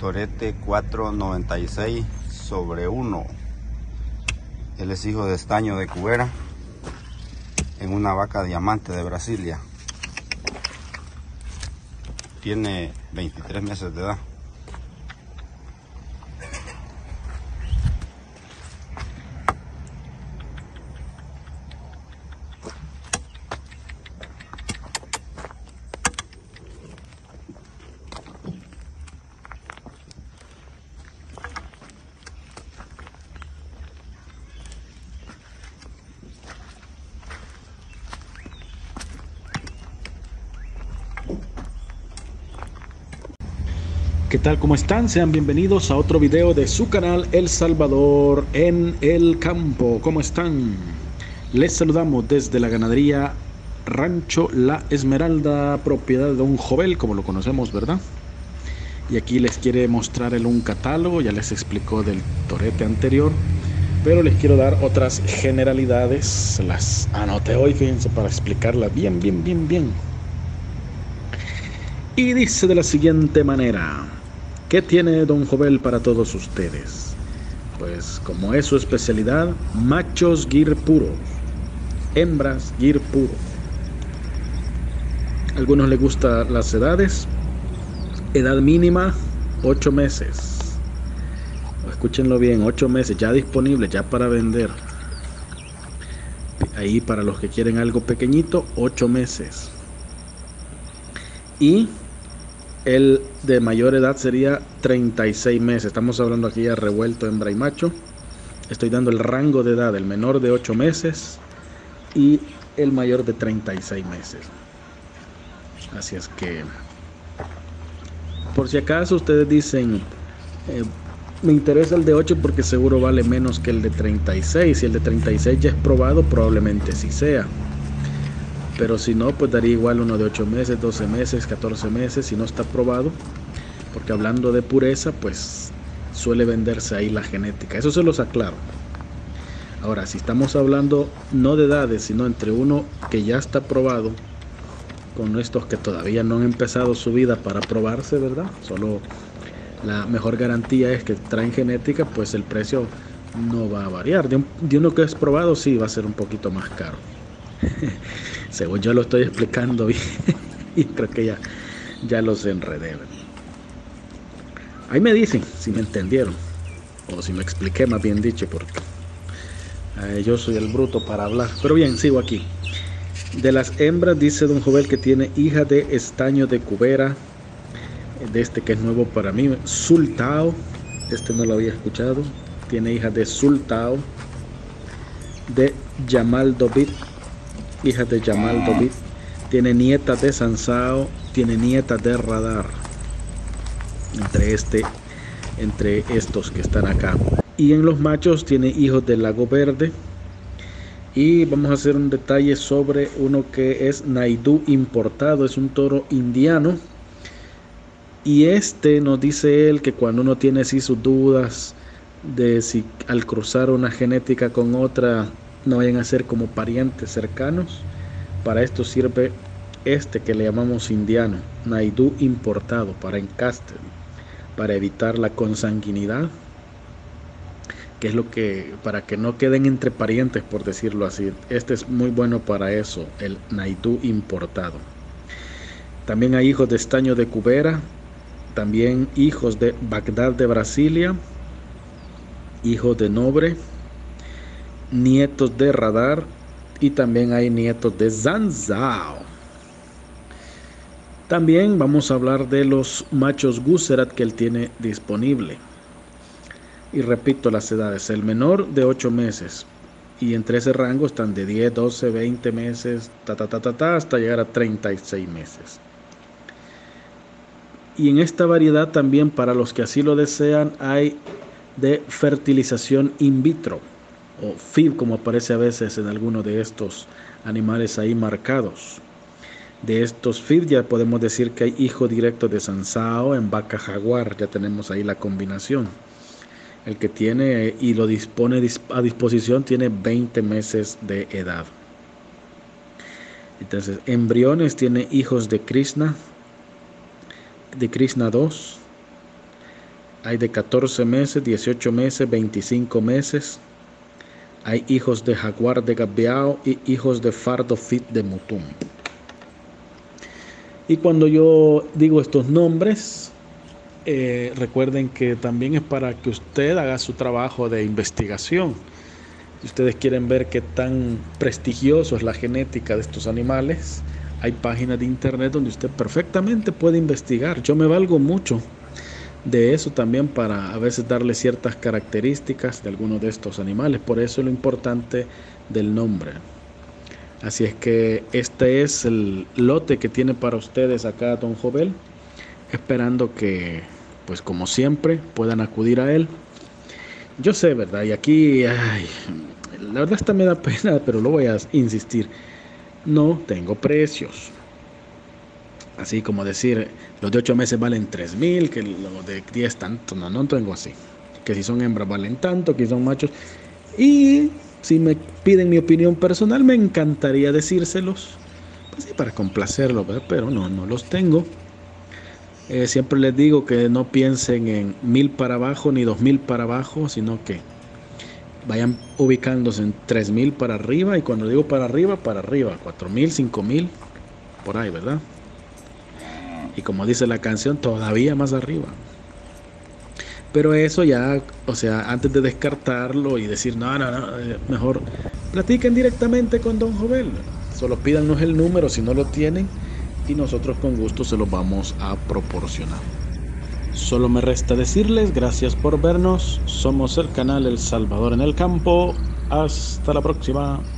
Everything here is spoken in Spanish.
Torete 496 sobre 1. Él es hijo de estaño de Cubera, en una vaca diamante de Brasilia. Tiene 23 meses de edad. ¿Qué tal? ¿Cómo están? Sean bienvenidos a otro video de su canal El Salvador en el Campo. ¿Cómo están? Les saludamos desde la ganadería Rancho La Esmeralda, propiedad de Don Jovel, como lo conocemos, ¿verdad? Y aquí les quiere mostrar un catálogo, ya les explicó del torete anterior, pero les quiero dar otras generalidades. Las anoté hoy, fíjense, para explicarlas bien. Y dice de la siguiente manera: ¿qué tiene Don Jovel para todos ustedes? Pues como es su especialidad, machos Gir Puro, hembras Gir Puro. A algunos les gustan las edades. Edad mínima 8 meses. Escúchenlo bien, 8 meses ya disponible, ya para vender. Ahí para los que quieren algo pequeñito, 8 meses. Y el de mayor edad sería 36 meses. Estamos hablando aquí ya revuelto hembra y macho. Estoy dando el rango de edad, el menor de 8 meses y el mayor de 36 meses. Así es que, por si acaso ustedes dicen, me interesa el de 8 porque seguro vale menos que el de 36. Si el de 36 ya es probado, probablemente sí sea. Pero si no, pues daría igual uno de 8 meses, 12 meses, 14 meses, si no está probado. Porque hablando de pureza, pues suele venderse ahí la genética. Eso se los aclaro. Ahora, si estamos hablando no de edades, sino entre uno que ya está probado, con estos que todavía no han empezado su vida para probarse, ¿verdad? Solo la mejor garantía es que traen genética, pues el precio no va a variar. De uno que es probado, sí, va a ser un poquito más caro. Según yo lo estoy explicando bien, y creo que ya los enredé. Ahí me dicen si me entendieron, o si me expliqué, más bien dicho, porque yo soy el bruto para hablar. Pero bien, sigo aquí. De las hembras dice Don Jovel que tiene hija de estaño de Cubera, de este que es nuevo para mí, Sultão. Este no lo había escuchado. Tiene hija de Sultão, de Jamal Dobit. Hija de Jamal Dobit, tiene nieta de Sansão, tiene nieta de Radar, entre estos que están acá. Y en los machos tiene hijos de Lago Verde. Y vamos a hacer un detalle sobre uno que es Naidu importado, es un toro indiano. Y este nos dice él que cuando uno tiene así sus dudas de si al cruzar una genética con otra no vayan a ser como parientes cercanos, para esto sirve este que le llamamos indiano, Naidu importado, para encaste, para evitar la consanguinidad, que es lo que, para que no queden entre parientes, por decirlo así. Este es muy bueno para eso, el Naidu importado. También hay hijos de estaño de Cubera, también hijos de Bagdad de Brasilia, hijos de Noble, nietos de Radar, y también hay nietos de Sansão. También vamos a hablar de los machos Guserat que él tiene disponible. Y repito las edades, el menor de 8 meses, y entre ese rango están de 10, 12, 20 meses, hasta llegar a 36 meses. Y en esta variedad también, para los que así lo desean, hay de fertilización in vitro, o FIB, como aparece a veces en alguno de estos animales ahí marcados. De estos FIB ya podemos decir que hay hijo directo de Sansão en vaca Jaguar, ya tenemos ahí la combinación. El que tiene y lo dispone a disposición tiene 20 meses de edad. Entonces, embriones tiene hijos de Krishna 2, hay de 14 meses, 18 meses, 25 meses. Hay hijos de Jaguar de Gabião y hijos de Fardo Fit de Mutum. Y cuando yo digo estos nombres, recuerden que también es para que usted haga su trabajo de investigación. Si ustedes quieren ver qué tan prestigioso es la genética de estos animales, hay páginas de internet donde usted perfectamente puede investigar. Yo me valgo mucho de eso también para a veces darle ciertas características de algunos de estos animales. Por eso lo importante del nombre. Así es que este es el lote que tiene para ustedes acá Don Jovel, esperando que, pues como siempre, puedan acudir a él. Yo sé, ¿verdad? Y aquí, la verdad esta me da pena, pero lo voy a insistir. No tengo precios. Así como decir, los de 8 meses valen 3,000, que los de 10 tanto, no tengo así. Que si son hembras valen tanto, que si son machos. Y si me piden mi opinión personal, me encantaría decírselos, pues sí, para complacerlos, pero no los tengo. Siempre les digo que no piensen en 1,000 para abajo ni 2,000 para abajo, sino que vayan ubicándose en 3,000 para arriba, y cuando digo para arriba, 4,000, 5,000, por ahí, ¿verdad? Y como dice la canción, todavía más arriba. Pero eso ya, o sea, antes de descartarlo y decir, no, mejor platiquen directamente con Don Jovel, solo pídanos el número si no lo tienen, y nosotros con gusto se los vamos a proporcionar. Solo me resta decirles gracias por vernos. Somos el canal El Salvador en el Campo. Hasta la próxima.